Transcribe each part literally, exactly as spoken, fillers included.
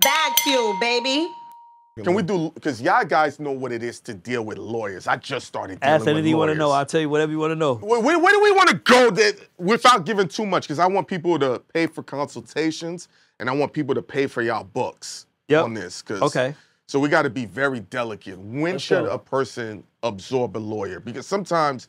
BagFuel, baby. Can we do, because y'all guys know what it is to deal with lawyers. I just started dealing Ask with lawyers. Ask anything you want to know. I'll tell you whatever you want to know. Where, where, where do we want to go that, without giving too much? Because I want people to pay for consultations, and I want people to pay for y'all books yep. on this. Okay. So we got to be very delicate. When Let's should go. a person absorb a lawyer? Because sometimes,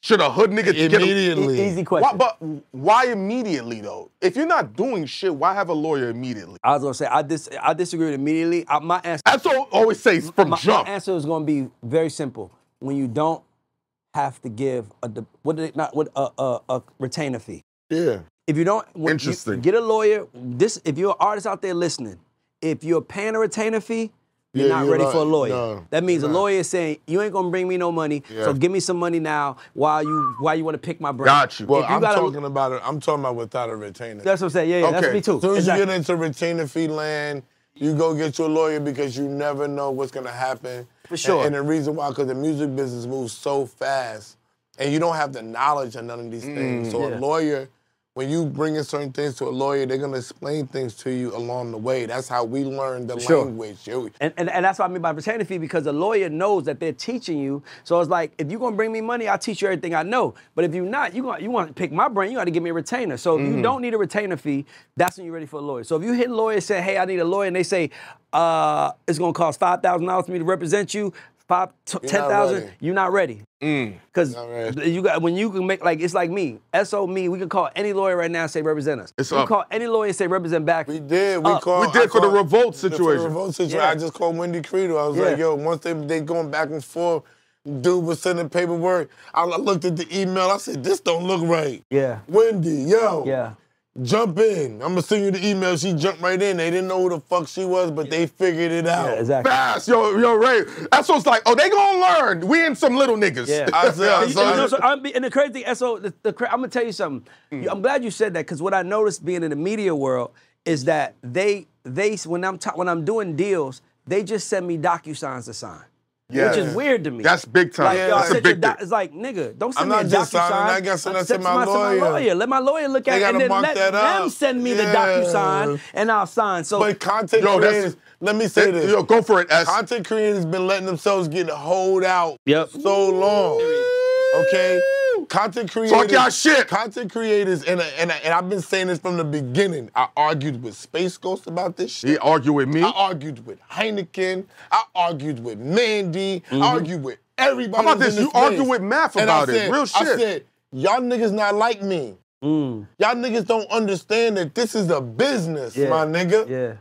should a hood nigga immediately. get Immediately. Easy question. Why, but why immediately, though? If you're not doing shit, why have a lawyer immediately? I was going to say, I dis I disagree immediately. I, my answer... That's what I always say, from my, jump. My answer is going to be very simple. When you don't have to give a... What did it not... What, a, a, a retainer fee. Yeah. If you don't... When Interesting. You get a lawyer. This. If you're an artist out there listening, if you're paying a retainer fee, you're yeah, not you're ready right. for a lawyer. No, that means no. a lawyer is saying, you ain't gonna bring me no money, yeah. so give me some money now while you while you wanna pick my brain. Got you. Well, you I'm gotta, talking about it, I'm talking about without a retainer. That's what I'm saying, yeah, yeah, okay. that's me too. As soon as exactly. you get into retainer fee land, you go get your lawyer because you never know what's gonna happen. For sure. And, and the reason why, because the music business moves so fast and you don't have the knowledge of none of these mm, things. So yeah. a lawyer, when you bring in certain things to a lawyer, they're gonna explain things to you along the way. That's how we learn the sure. language. And, and and that's what I mean by retainer fee, because a lawyer knows that they're teaching you. So it's like, if you're gonna bring me money, I'll teach you everything I know. But if you're not, you gonna you wanna pick my brain, you gotta give me a retainer. So if mm-hmm. you don't need a retainer fee, that's when you're ready for a lawyer. So if you hit a lawyer and say, hey, I need a lawyer, and they say, uh, it's gonna cost five thousand dollars for me to represent you, five ten thousand, you're not ready. Because mm. you got when you can make like it's like me, so me. We can call any lawyer right now and say represent us. It's we can call any lawyer and say represent back. We did. We up. called. We did for the revolt situation. The revolt situation. Yeah. I just called Wendy Credo. I was yeah. like, yo, once they they going back and forth, dude was sending paperwork. I looked at the email. I said, this don't look right. Yeah. Wendy, yo. Yeah. Jump in. I'm gonna send you the email. She jumped right in. They didn't know who the fuck she was, but they figured it out. Yeah, exactly. Fast, yo, yo, Ray. That's what's like. Oh, they gonna learn. We in some little niggas. Yeah. I said, I said, you know, so I'm be, and the crazy thing, so the, the, I'm gonna tell you something. Mm. I'm glad you said that, because what I noticed being in the media world is that they they when I'm when I'm doing deals, they just send me DocuSigns to sign. Yeah. Which is weird to me. That's big time. Like, yeah, that's a big thing. It's like, nigga, don't send I'm me a DocuSign. I got to send that to my lawyer. my lawyer. Let my lawyer look at it, and then let them up. send me yeah. the DocuSign, and I'll sign. So, but content yo, creators, let me say that, this. Yo, go for it, S. Content creators have been letting themselves get hold out yep. so long. Okay? Content creators. Fuck y'all shit. Content creators, and, and, and I've been saying this from the beginning. I argued with Sp eight Ghost about this shit. He argued with me. I argued with Hynaken. I argued with Mandy. Mm-hmm. I argued with everybody. How about this? You argued with Math about it. Real shit. I said, y'all niggas not like me. Mm. Y'all niggas don't understand that this is a business, yeah. my nigga. Yeah.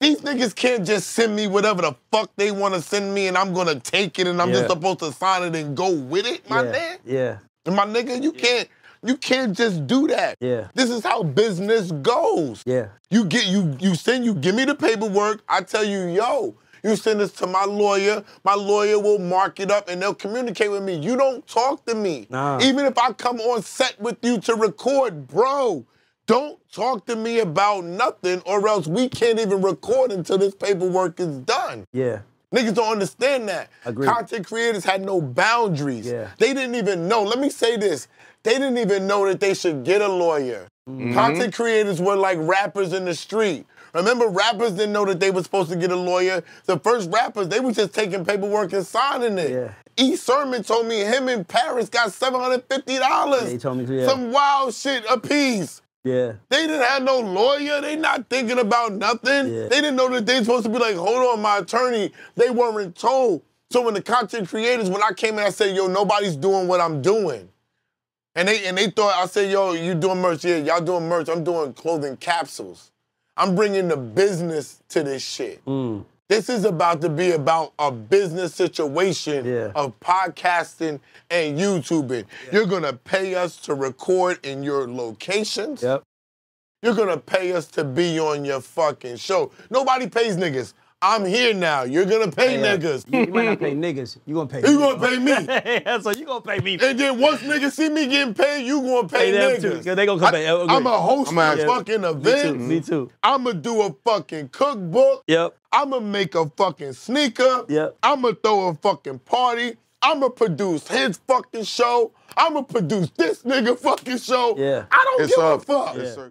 These niggas can't just send me whatever the fuck they want to send me, and I'm going to take it, and I'm yeah. just supposed to sign it and go with it, my yeah. man. Yeah. My nigga, you can't, you can't just do that. Yeah. This is how business goes. Yeah. You get, you, you send, you give me the paperwork. I tell you, yo, you send this to my lawyer. My lawyer will mark it up, and they'll communicate with me. You don't talk to me. Nah. Even if I come on set with you to record, bro, don't talk to me about nothing, or else we can't even record until this paperwork is done. Yeah. Niggas don't understand that. Agreed. Content creators had no boundaries. Yeah. They didn't even know. Let me say this. They didn't even know that they should get a lawyer. Mm-hmm. Content creators were like rappers in the street. Remember, rappers didn't know that they were supposed to get a lawyer. The first rappers, they were just taking paperwork and signing it. Yeah. E. Sermon told me him in Paris got seven hundred fifty dollars. Yeah, he told me too, yeah. Some wild shit apiece. Yeah. They didn't have no lawyer. They not thinking about nothing. Yeah. They didn't know that they supposed to be like, hold on, my attorney. They weren't told. So when the content creators, when I came in, I said, yo, nobody's doing what I'm doing. And they and they thought, I said, yo, you doing merch? Yeah, y'all doing merch. I'm doing clothing capsules. I'm bringing the business to this shit. Mm. This is about to be about a business situation yeah. of podcasting and YouTubing. Yeah. You're going to pay us to record in your locations. Yep. You're going to pay us to be on your fucking show. Nobody pays niggas. I'm here now. You're going to pay yeah. niggas. You, you might not pay niggas. You're going to pay me. You're going to pay me. That's so you're going to pay me. And then once niggas see me getting paid, you're going to pay, pay niggas. Too, they gonna come I, pay. I'm a host of a fucking yeah. event. Me too. too. I'm going to do a fucking cookbook. Yep. I'm going to make a fucking sneaker. Yep. I'm going to throw a fucking party. I'm going to produce his fucking show. I'm going to produce this nigga fucking show. Yeah. I don't it's give up. a fuck. Yeah.